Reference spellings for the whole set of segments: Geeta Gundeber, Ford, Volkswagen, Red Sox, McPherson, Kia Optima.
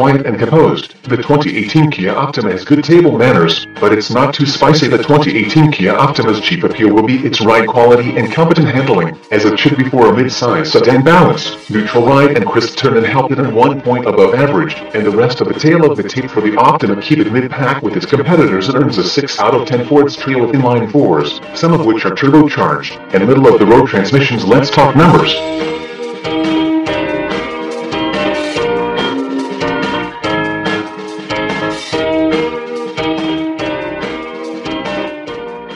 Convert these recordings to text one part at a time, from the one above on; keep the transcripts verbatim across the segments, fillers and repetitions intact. coined and composed, the twenty eighteen Kia Optima has good table manners, but it's not too spicy. The twenty eighteen Kia Optima's cheap appeal will be its ride quality and competent handling, as it should be for a mid-size sedan. Balanced, neutral ride and crisp turn and help it in one point above average, and the rest of the tail of the tape for the Optima keep it mid-pack with its competitors and earns a six out of ten for its trio of inline fours, some of which are turbocharged, and middle-of-the-road transmissions. Let's talk numbers.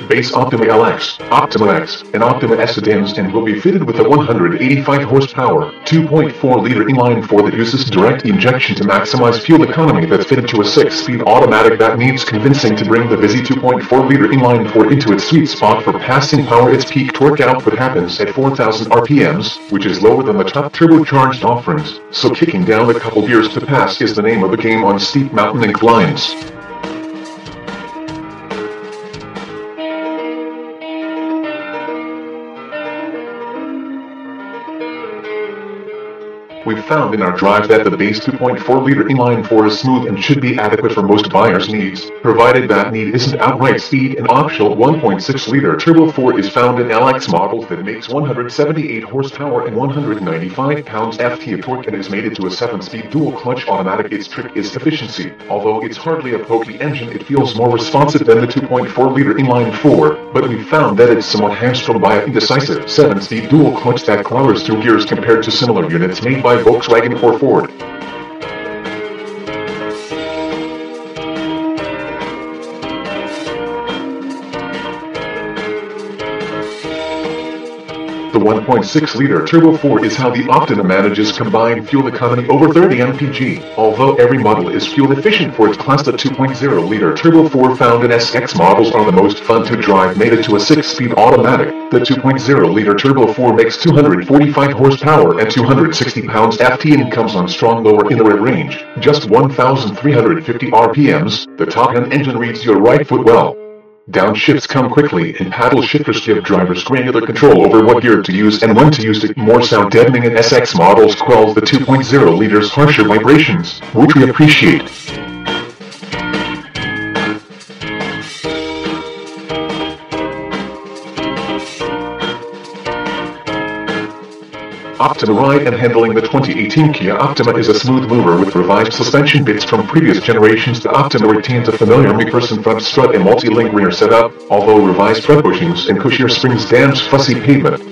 Base Optima L X, Optima X, and Optima S sedans and will be fitted with a one hundred eighty-five horsepower, two point four liter inline four that uses direct injection to maximize fuel economy. That's fitted to a six-speed automatic that needs convincing to bring the busy two point four liter inline four into its sweet spot for passing power. Its peak torque output happens at four thousand R P Ms, which is lower than the top turbocharged offerings, so kicking down a couple gears to pass is the name of the game on steep mountain inclines. We've found in our drive that the base two point four liter inline four is smooth and should be adequate for most buyers' needs, provided that need isn't outright speed. An optional one point six liter turbo four is found in L X models that makes one hundred seventy-eight horsepower and one hundred ninety-five pound-feet of torque and is mated to a seven-speed dual-clutch automatic. Its trick is efficiency. Although it's hardly a pokey engine, it feels more responsive than the two point four liter inline four, but we've found that it's somewhat hamstrung by an indecisive seven-speed dual-clutch that clatters through gears compared to similar units made by Volkswagen or Ford. The one point six liter turbo four is how the Optima manages combined fuel economy over thirty M P G. Although every model is fuel efficient for its class, the two point zero liter turbo four found in S X models are the most fun to drive, mated to a six-speed automatic. The two point zero liter turbo four makes two hundred forty-five horsepower and two hundred sixty pounds-feet and comes on strong lower inner range, just one thousand three hundred fifty R P Ms. The top-end engine reads your right foot well. Downshifts come quickly and paddle shifters give drivers granular control over what gear to use and when to use it. More sound deadening in S X models quells the two point zero liter's harsher vibrations, which we appreciate. Optima ride and handling. The twenty eighteen Kia Optima is a smooth mover with revised suspension bits from previous generations. The Optima retains a familiar McPherson front strut and multi-link rear setup, although revised front bushings and cushier springs dams fussy pavement.